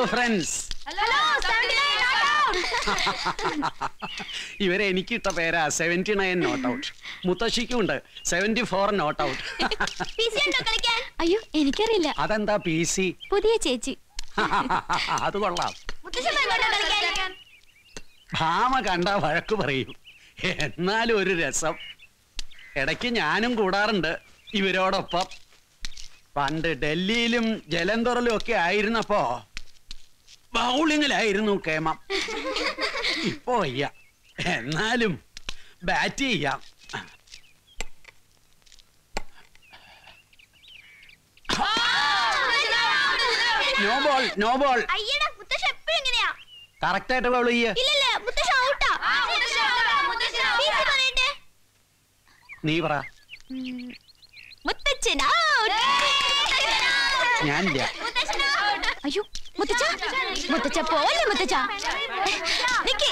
Hello, friends. Hello, Sunday night out. You were any kid of era 79 not out. Mutashikunda 74 not out. PC and look again. Are you any carilla? Adanda PC. Pudia Chechi. Ha, do not laugh. What is it again? Hamaganda, Varakuvari. Nalu is up. Edakin Anum Gudaranda. You were out of pup. Panda Delilum Jelendorloke iron a paw. Bowling an iron who came up. Oh, yeah, and Nalum Batty, yeah. No ball, no ball. I yell up with the ship bringing it up. Character over here. Put the shout up. Nivra. Muttachin out! Nanda. Muttachin out! Are you Muttacha? Muttacha, Paul, Muttacha. Nicky,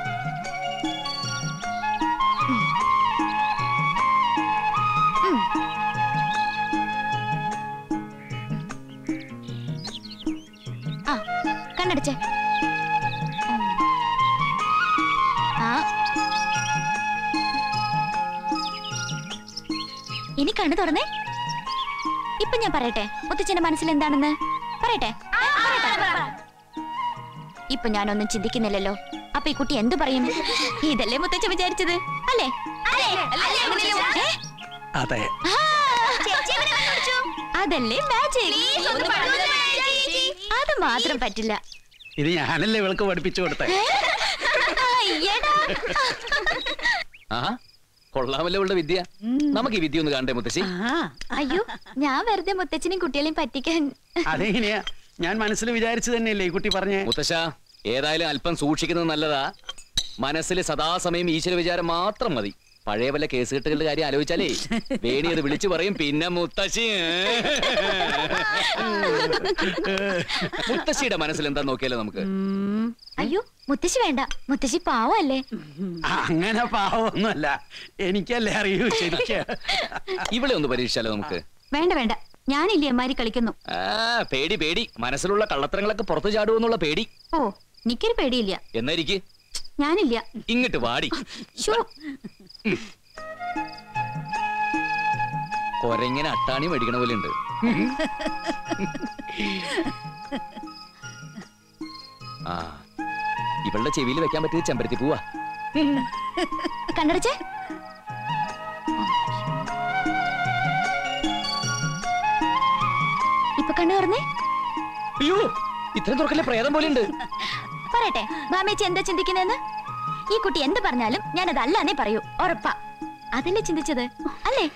Ini kan ada orang ni. Ippun yang parete, waktu cina manusia lendan mana? Parete. Ippun yang orang cindi kini lelo. Apa ikuti endu pariem? Ini dah lemu tu cuma cari cede. Ale, ale, ale, ale. Ada. Cici mana macam tu? Ada lem magic. Please, endu pariem. Ada matram patila. Ini yang handle level kau buat picu orang. Iya dah. Aha. Korla level vidya. Nama kita vidya untuk anda mutasi. Aha. Ayu, saya berde mutasi ni kutialim patikan. Ada ini ya. Saya manusia vidya itu ni lekuti parnya. Mutasha, era ini alpan suci kita nalla dah. Manusia sada samai mihichel vidya matram madi. Padahal bela case kita kalau jadi alu cale. Beri itu beli cuci parnya pinna mutasi. Mutasi dah manusia entah nokelah nama kita. Ayu, mutasi benda, mutasi pawa le. Anggana pawa, nolak. Ini kya lehari itu cerita. Ibu le untuk berisha le, umke. Benda benda, saya ni lihat mari kalikenu. Ah, pedi pedi, manusilulla kalatrangla ke porto jadu nulla pedi. Oh, nikir pedi liya. Enna riki? Saya ni liya. Ingat wadi. Sure. Korengnya na tani meri kena boleh nder. Ah. Ibarat lah cewili macam apa tu cember tipu ah. Kanan aja. Ipa kanan orang ni? Yo, itu orang kelak perayaan boleh ni. Parete, bahame cinta cinti kena na. Ini kuti enda parne alam, ni ada allah ni parayu. Orpa, aden le cinti cede. Alle.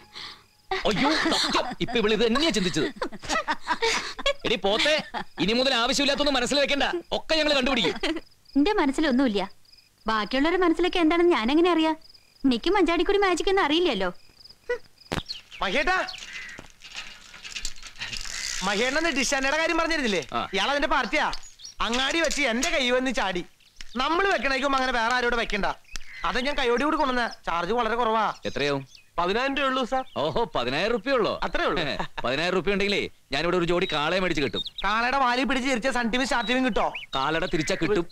Ayo, tak. Ipa beli tu ni cinti cede. Ini pote, ini muda ni habis uliat tu no manusia lekenda. Okka yang le gandu beri. Anda manusia itu nulia. Baki orang manusia ke anda ni, saya ni nariya. Niki manjari kuri magic ni nari lelo. Maheda, Maheda ni disha ni orang ni marjari dili. Yalah ni partia. Angari baci anda ke event ni cari. Nampul berikan aku mangan berharap ada berikan dah. Aden yang kayu di urut konon dah. Charge orang ada korwa. Ketreu. $19 sah. Oh, ₹19 lo. Atreu lo. ₹19 ni le. Jangan urut jodi kalai meri cikitup. Kalai ada mali pergi cerita santimis santimis gitu. Kalai ada terica kitup.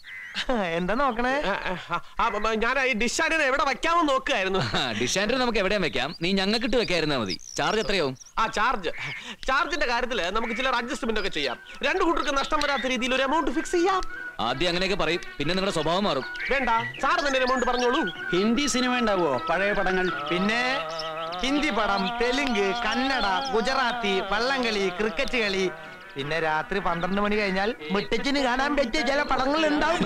Enda nak na? Apa? Jangan ini designer ni, berapa macam mana nak kerana? Designer nama kita macam, ni jangan kita kerana mudi. Charge apa yang? Ah charge, charge ni kerja tu le. Nama kita raja sistem nak kerja. Dua hutan kan nasta merah teri di luar amount fix ya. Adi angan ni ke parip, pinnya dengan swabah maru. Benda, charge ni amount barang jolu. Hindi cinema ni aku, parai parangan pinnya. Hindi param, Telugu, Kannada, Gujarati, Pallangali, Cricketgali. പിന്നെ രാത്രി 12 മണി കഴിഞ്ഞാൽ മുട്ടച്ചിന് കാണാൻ പറ്റിയ ചില പടങ്ങൾ ഉണ്ടാവും.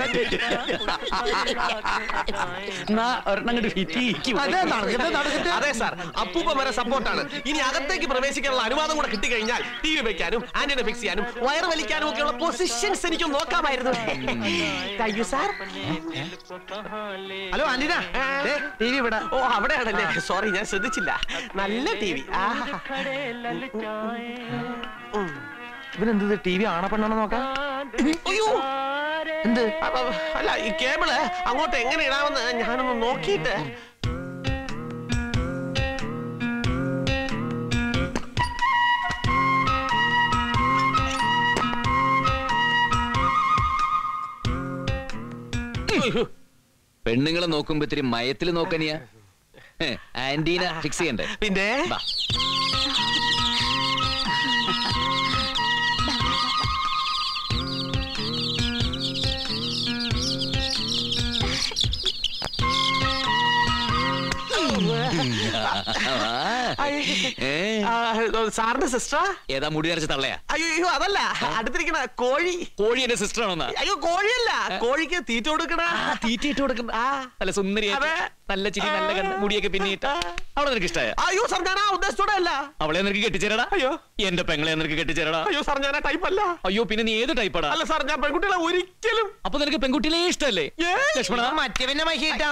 അതെ sir, അപ്പൂപ്പ വരെ സപ്പോർട്ടാണ്. ഇനി അകത്തേക്ക് പ്രവേശിക്കാനുള്ള അനുവാദം കൂടെ കിട്ടിക്കഴിഞ്ഞാൽ ടി വി വെക്കാനും ആന്റിന ഫിക്സ് ചെയ്യാനും വയർ വലിക്കാനും ഒക്കെയുള്ള പൊസിഷൻസ് എനിക്ക് നോക്കാമായിരുന്നു. Thank you sir. Hello antenna, T V ഇവിടെ. ഓ അവിടെയാണല്ലേ, സോറി ഞാൻ ശ്രദ്ധിച്ചില്ല. നല്ല ടി വി. ഇവനെന്ത് ടി വി ആണ പെണ്ണാണോ നോക്കാം? എന്ത് അല്ല, ഈ കേബിള് അങ്ങോട്ട് എങ്ങനെ ഇടാമെന്ന് ഞാനൊന്ന് നോക്കിയിട്ട്. പെണ്ണുങ്ങളെ നോക്കുമ്പോ ഇത്തിരി മയത്തിൽ നോക്കനിയാ ആന്റീന ഫിക്സ് ചെയ്യണ്ടേ? പിന്നെ സാറിന്റെ സിസ്റ്റർ ഏതാ മുടി നരച്ച തള്ളയാ? അയ്യോ അതല്ല, അടുത്തിരിക്കണ കോഴി. കോഴി എന്റെ സിസ്റ്റർ ആണോ? അയ്യോ കോഴിയല്ല, കോഴിക്ക് തീറ്റ കൊടുക്കണ. തീറ്റ ഇട്ട് കൊടുക്കണ നല്ല സുന്ദരി, നല്ല ചിരി, നല്ല കണ്ണ്, മുടിയൊക്കെ പിന്നിട്ട്. അവളെ നിനക്ക് ഇഷ്ടമായ? അയ്യോ സാർ ഞാൻ ആ ഉദ്ദേശത്തോടെ അല്ല. അവളെ നിനക്ക് കെട്ടിച്ചേരടാ. അയ്യോ എന്റെ പെങ്ങളെ നിനക്ക് കെട്ടിച്ചേരടാ. അയ്യോ സാർ ഞാൻ ആ ടൈപ്പ് അല്ല. അയ്യോ പിന്നെ നീ ഏത് ടൈപ്പാടാ? അല്ല സാർ ഞാൻ പെൺകുട്ടികളെ ഒരിക്കലും. അപ്പൊ നിനക്ക് പെൺകുട്ടികളെ ഇഷ്ടല്ലേ? മറ്റവന്റെ മഹിട്ടാ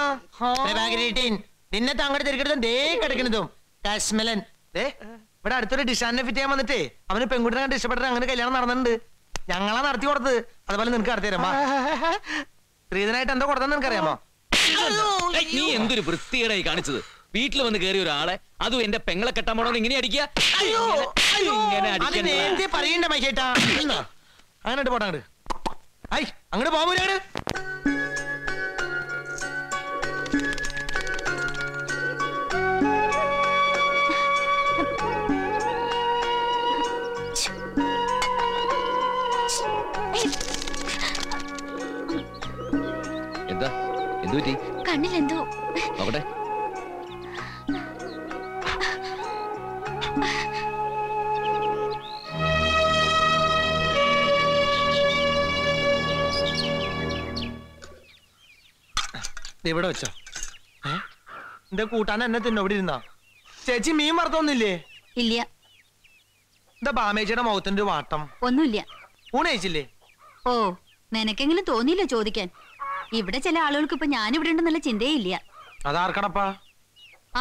നിന്നെ താങ്കളുടെ തിരികെടുത്തും ദേ കിടക്കണതും കാശ്മലൻ. ഇവിടെ അടുത്തൊരു ഡിഷാനെ ഫിറ്റ് ചെയ്യാൻ വന്നിട്ടേ അവന് പെൺകുട്ടിനെ കണ്ട് ഇഷ്ടപ്പെട്ടിട്ട് അങ്ങനെ കല്യാണം നടന്നിട്ടുണ്ട്. ഞങ്ങളാ നടത്തി കൊടുത്തത്. അതുപോലെ നിനക്ക് നടത്തി തരാമോ? സ്ത്രീധനായിട്ട് എന്താ കൊടുത്തെന്ന് നിനക്കറിയാമോ? നീ എന്തൊരു വൃത്തികേടായി കാണിച്ചത്. വീട്ടിൽ വന്ന് കയറിയ ഒരാളെ, അതും എന്റെ പെങ്ങളെ കെട്ടാൻ പോണോന്ന് ഇങ്ങനെ അടിക്കുക. പറയണ്ട മൈശേട്ടാ, അങ്ങനെ പോട്ടെ. അങ്ങോട്ട് ഐ അങ്ങോട്ട് പോകൂല. അങ്ങോട്ട് കണ്ണിലെന്തോ നോക്കട്ടെ. ഇവിടെ വെച്ചോ. എന്റെ കൂട്ടാൻ എന്നെ തിന്നോവിടെ ഇരുന്നാ. ചേച്ചി മീൻ മറത്തൊന്നില്ലേ? ഇല്ല. എന്താ ബാമേച്ചിയുടെ മുഖത്തിന്റെ വാട്ടം? ഒന്നുമില്ല. ഊണയിച്ചില്ലേ? ഓ നിനക്കെങ്കിലും തോന്നിയില്ല ചോദിക്കാൻ? ഇവിടെ ചില ആളുകൾക്ക് ഇപ്പൊ ഞാനിവിടെ ഉണ്ടെന്നുള്ള ചിന്തയില്ല. അതാർക്കടപ്പാ?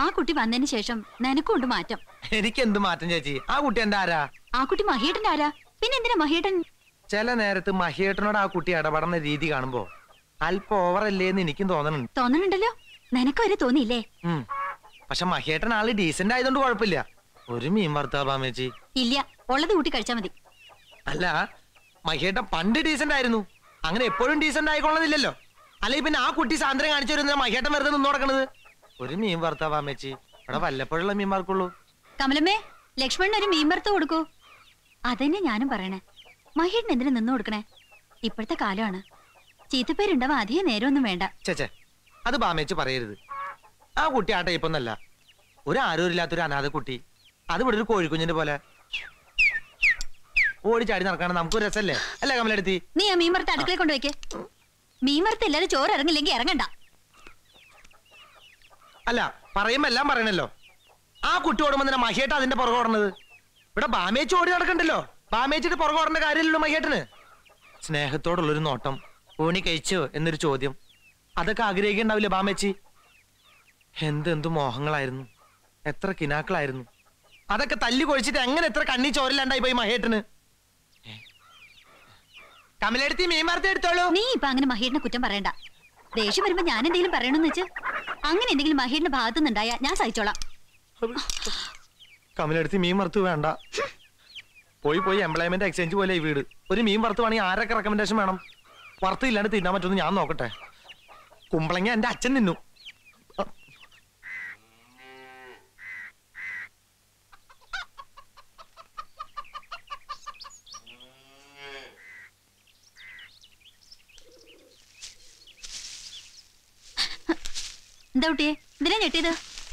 ആ കുട്ടി വന്നതിന് ശേഷം നിനക്കുണ്ട് മാറ്റം. എനിക്ക് എന്ത് മാറ്റം ചേച്ചി? ആ കുട്ടി എന്റെ ആരാ? ആ കുട്ടി മഹിയേട്ടന്റെ ആരാ? പിന്നെ എന്തിനാ മഹിയേട്ടൻ? ചില നേരത്ത് മഹിയേട്ടനോട് ആ കുട്ടി ഇടപെടുന്ന രീതി കാണുമ്പോ അല്പം ഓവറല്ലേന്ന് എനിക്കും തോന്നുന്നുണ്ട്. തോന്നണുണ്ടല്ലോ, നിനക്ക് വരെ തോന്നിയില്ലേ? പക്ഷെ മഹിയേട്ടൻ ആള് ഡീസന്റ് ആയതുകൊണ്ട് കുഴപ്പമില്ല. ഒരു മീൻ വർത്താമേച്ചി ഇല്ല, ഉള്ളത് കൂട്ടി കഴിച്ചാ മതി. അല്ല മഹിയേട്ടൻ പണ്ട് ഡീസന്റ് ആയിരുന്നു, അങ്ങനെ എപ്പോഴും ഡീസന്റ് ആയിക്കൊള്ളന്നില്ലല്ലോ. അല്ലെങ്കിൽ പിന്നെ ആ കുട്ടി സാന്ദ്രം കാണിച്ചു മഹിയേട്ടൻ വെറുതെ നിന്ന് നടക്കണത്. ഒരു മീൻ വറുത്താവാ അമ്മേച്ചി, ഇവിടെ വല്ലപ്പോഴുള്ള മീൻ വറുക്കുള്ളൂ. കമലമ്മേ ലക്ഷ്മണന് ഒരു മീൻ വറുത്ത് കൊടുക്കൂ. അതന്നെ ഞാനും പറയണേ. മഹിയേട്ടൻ എന്തിനു നിന്ന് കൊടുക്കണേ? ഇപ്പോഴത്തെ കാലമാണ്, ചീത്തപ്പേരുണ്ടാവാൻ അധികം നേരമൊന്നും വേണ്ട. ചേച്ചേ അത് ബാമേച്ചി പറയരുത്. ആ കുട്ടി ആ ടൈപ്പൊന്നല്ല. ഒരു ആരോഗ്യമില്ലാത്തൊരു അനാഥ കുട്ടി, അത് ഇവിടെ ഒരു കോഴിക്കുഞ്ഞിന്റെ പോലെ ഓടി ചാടി നടക്കണം. നമുക്കൊരു രസല്ലേ? അല്ല കമലെടുത്തി, നീ ആ മീൻ വറുത്ത് അടുക്കളയിൽ കൊണ്ടുവയ്ക്ക്. മീൻ വറുത്ത് എല്ലാവരും ചോറ് ഇറങ്ങില്ലെങ്കിൽ ഇറങ്ങണ്ട. അല്ല പറയുമ്പോ എല്ലാം പറയണല്ലോ. ആ കുട്ടി ഓടുമ്പോ മഹിയേട്ട അതിന്റെ പുറകെ ഓടണത്. ഇവിടെ ബാമേച്ചി ഓടി നടക്കണ്ടല്ലോ, ബാമേച്ചിട്ട് പുറകെ ഓടേണ്ട കാര്യമല്ലോ മഹിയേട്ടന്. സ്നേഹത്തോടുള്ളൊരു നോട്ടം, ഊണി കഴിച്ചോ എന്നൊരു ചോദ്യം, അതൊക്കെ ആഗ്രഹിക്കണ്ടാവില്ലേ ബാമേച്ചി? എന്തെന്ത് മോഹങ്ങളായിരുന്നു, എത്ര കിനാക്കളായിരുന്നു. അതൊക്കെ തല്ലി കൊഴിച്ചിട്ട് എങ്ങനെ എത്ര കണ്ണി ചോരില്ലാണ്ടായി പോയി മഹിയേട്ടന്. കമലെടുത്തി മീൻ വറുത്ത് എടുത്തോളൂ. നീ ഇപ്പൊ അങ്ങനെ മഹിയേട്ടനെ കുറ്റം പറയണ്ട. ദേഷ്യം വരുമ്പോ ഞാൻ എന്തെങ്കിലും പറയണെന്ന് വെച്ച് അങ്ങനെ എന്തെങ്കിലും മഹിയേട്ടന്റെ ഭാഗത്തു നിന്നുണ്ടായ ഞാൻ സഹിച്ചോളാം. കമലെടുത്തി മീൻ വറുത്ത് വേണ്ട. പോയി പോയി എംപ്ലോയ്മെന്റ് എക്സ്ചേഞ്ച് പോലെ ഈ വീട്. ഒരു മീൻ വറുത്തുവാണെങ്കിൽ ആരൊക്കെ റെക്കമെൻഡേഷൻ വേണം? വറുത്ത് ഇല്ലാണ്ട് തിന്നാൻ പറ്റുമെന്ന് ഞാൻ നോക്കട്ടെ. കുമ്പളങ്ങ എന്റെ അച്ഛൻ നിന്നു. എന്താ കുട്ടിയെ ഇതിനെ ഞെട്ടിയത്?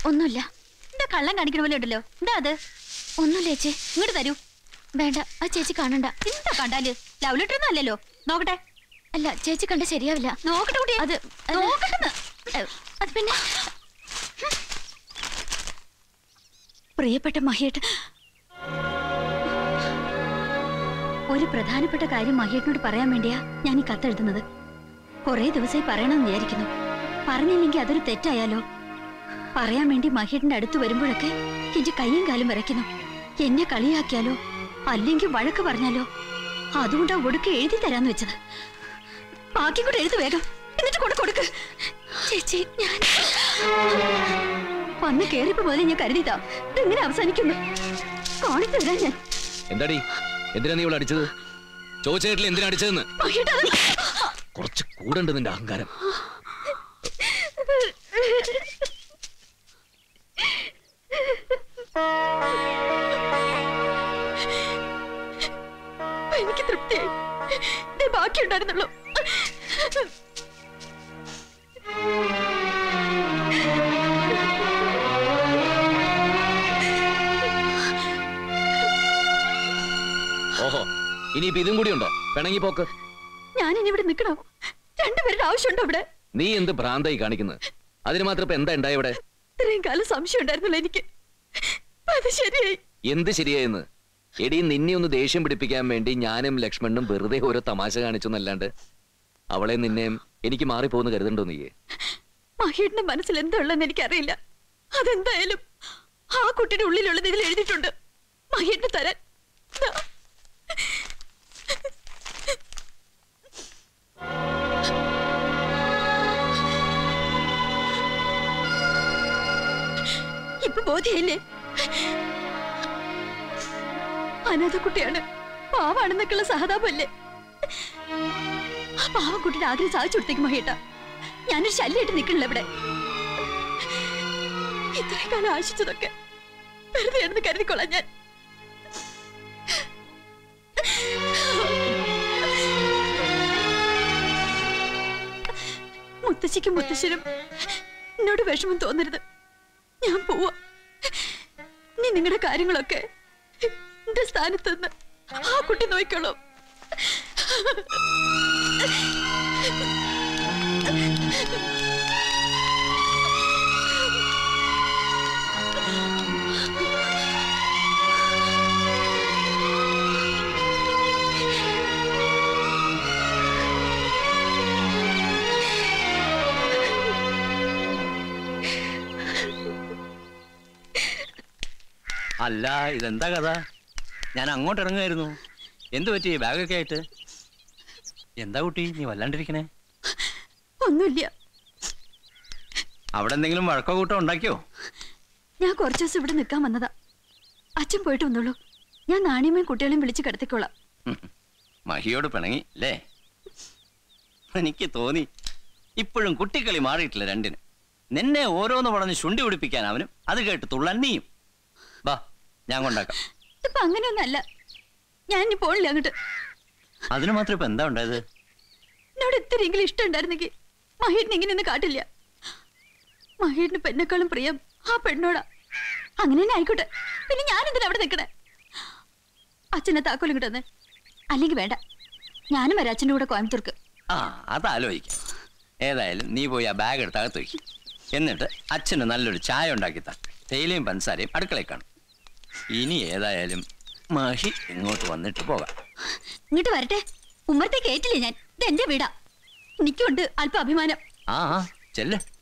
ഒന്നുമില്ല. എന്താ കള്ളം കാണിക്കണ പോലെ ഉണ്ടല്ലോ. എന്താ അത്? ഒന്നുമില്ല ചേച്ചി, ഇങ്ങോട്ട് തരൂ. വേണ്ട, ആ ചേച്ചി കാണണ്ട. എന്താ കണ്ടാല്? ലവ് ലെറ്റർ ഒന്നും അല്ലല്ലോ. നോക്കട്ടെ. അല്ല ചേച്ചി കണ്ട ശരിയാവില്ല. നോക്കട്ടെ കുട്ടി. അത് അത് പിന്നെ പ്രിയപ്പെട്ട മഹിയേട്ട, ഒരു പ്രധാനപ്പെട്ട കാര്യം മഹിയേട്ടനോട് പറയാൻ വേണ്ടിയാ ഞാൻ ഈ കത്തെഴുതുന്നത്. കുറെ ദിവസമായി പറയണമെന്ന് വിചാരിക്കുന്നു. പറഞ്ഞില്ലെങ്കിൽ അതൊരു തെറ്റായാലോ? പറയാൻ വേണ്ടി മഹിയേട്ടന്റെ അടുത്ത് വരുമ്പോഴൊക്കെ എന്റെ കയ്യും കാലും വിറയ്ക്കുന്നു. എന്നെ കളിയാക്കിയാലോ, അല്ലെങ്കിൽ വഴക്ക് പറഞ്ഞാലോ? അതുകൊണ്ടാ ഒടുക്ക് എഴുതി തരാന്ന് വെച്ചത്. ബാക്കി കൂടെ എഴുതി വേഗം, എന്നിട്ട് കൊണ്ട് കൊടുക്ക്. ചേച്ചി, ഞാൻ വന്ന് കേറിപ്പോ പോലെ ഞാൻ കരുതിതാ ഇതെങ്ങനെ അവസാനിക്കുന്നു. കാണിച്ചു ഞാൻ. എന്താടി, എന്തിനാ നീ ഇവിടെ അടിച്ചത്? ചോദിച്ചായിട്ടില്ല എന്തിനാ അടിച്ചതെന്ന്. കുറച്ച് കൂടണ്ട് നിന്റെ അഹങ്കാരം. എനിക്ക് തൃപ്തിയായി. ബാക്കിയുണ്ടായിരുന്നുള്ളൂ. ഓഹോ, ഇനിയിപ്പോ ഇതും കൂടി ഉണ്ടോ പിണങ്ങി പോക്ക്? ഞാനിനി ഇവിടെ നിൽക്കണോ? രണ്ടുപേരുടെ ആവശ്യമുണ്ടോ ഇവിടെ? നീ എന്ത് ഭ്രാന്തായി കാണിക്കുന്നത്? അതിന് മാത്രം ഇപ്പൊ എന്താ ഉണ്ടായി ഇവിടെ? ഇത്രയും കാലം സംശയം ഉണ്ടായിരുന്നല്ലോ എനിക്ക്. അത് ശരിയായി. എന്ത് ശരിയായെന്ന്? എടി, നിന്നെ ഒന്ന് ദേഷ്യം പിടിപ്പിക്കാൻ വേണ്ടി ഞാനും ലക്ഷ്മണനും വെറുതെ ഓരോ തമാശ കാണിച്ചു എന്നല്ലാണ്ട് അവളെ നിന്നെയും എനിക്ക് മാറിപ്പോന്ന് കരുതണ്ടോ നീ? മഹിയുടെ മനസ്സിൽ എന്താ ഉള്ളതെന്ന് എനിക്കറിയില്ല. അതെന്തായാലും ആ കുട്ടിയുടെ ഉള്ളിലുള്ളത് ഇതിൽ എഴുതിയിട്ടുണ്ട്. മഹിയുടെ തരാൻ. ഇപ്പൊ ബോധ്യയില്ലേ? അനാഥ കുട്ടിയാണ്, പാവാണെന്നൊക്കെയുള്ള സഹതാപല്ലേ? ആ പാവ കുട്ടിയുടെ ആഗ്രഹം സാധിച്ചു കൊടുത്തേക്ക് മഹേട്ട. ഞാനൊരു ശല്യമായിട്ട് നിൽക്കണില്ല ഇവിടെ. ഇത്രയും കാലം ആശിച്ചതൊക്കെ വെറുതെയാണെന്ന് കരുതിക്കൊള്ളാം ഞാൻ. മുത്തശ്ശിക്കും മുത്തശ്ശനും എന്നോട് വിഷമം തോന്നരുത്. ഞാൻ പോവാ. നീ നിങ്ങളുടെ കാര്യങ്ങളൊക്കെ എന്റെ സ്ഥാനത്തുനിന്ന് ആ കുട്ടി നോക്കിക്കോളൂ. അല്ല, ഇതെന്താ കഥ? ഞാൻ അങ്ങോട്ട് ഇറങ്ങുമായിരുന്നു. എന്ത് പറ്റി ബാഗൊക്കെ ആയിട്ട്? എന്താ കുട്ടി നീ വല്ലാണ്ടിരിക്കണേ? ഒന്നുമില്ല. അവിടെ എന്തെങ്കിലും വഴക്കോ കൂട്ടോ ഉണ്ടാക്കിയോ? ഞാൻ കുറച്ചു ദിവസം ഇവിടെ നിൽക്കാൻ വന്നതാ. അച്ഛൻ പോയിട്ട് വന്നോളൂ. ഞാൻ നാണിയമ്മയും കുട്ടികളെയും വിളിച്ച് കിടത്തിക്കോളാം. മഹിയോട് പിണങ്ങി അല്ലേ? എനിക്ക് തോന്നി ഇപ്പോഴും കുട്ടിക്കളി മാറിയിട്ടില്ല രണ്ടിന്. നിന്നെ ഓരോന്ന് പറഞ്ഞ് ശുണ്ടി പിടിപ്പിക്കാൻ അവനും, അത് കേട്ട് തുള്ളാൻ നീയും. വാ, ഞാൻ കൊണ്ടാക്കാം. ഇപ്പൊ അങ്ങനെയൊന്നല്ല, ഞാൻ ഇനി പോണില്ല അങ്ങോട്ട്. അതിന് മാത്രം ഇപ്പൊ എന്താ ഉണ്ടായത്? എന്നോട് ഇത്തിരിയെങ്കിലും ഇഷ്ടം ഉണ്ടായിരുന്നെങ്കിൽ മഹീടിന് ഇങ്ങനെയൊന്നും കാട്ടില്ല. മഹീടിന് പെണ്ണേക്കാളും പ്രിയം ആ പെണ്ണോടാ. അങ്ങനെ തന്നെ ആയിക്കോട്ടെ, പിന്നെ ഞാനെന്തിനാ അവിടെ നിൽക്കണേ? അച്ഛനെ താക്കോലും കിട്ടുന്നേ. അല്ലെങ്കിൽ വേണ്ട, ഞാനും വരാം അച്ഛൻ്റെ കൂടെ കോയമ്പത്തൂർക്ക്. ആ, അതാലോചിക്കാം. ഏതായാലും നീ പോയി ആ ബാഗ് എടുത്ത് അകത്ത് വയ്ക്കും. എന്നിട്ട് അച്ഛന് നല്ലൊരു ചായ ഉണ്ടാക്കി താ. തേയിലയും പൻസാരയും അടുക്കളയിൽ കാണും. ഇനി ഏതായാലും മഹി ഇങ്ങോട്ട് വന്നിട്ട് പോകാം. ഇങ്ങോട്ട് വരട്ടെ. ഉമ്മറത്തെ കേറ്റില്ലേ ഞാൻ. ഇത് എന്റെ വീടാ. എനിക്കുണ്ട് അല്പം അഭിമാനം. ആ ചെല്ല്.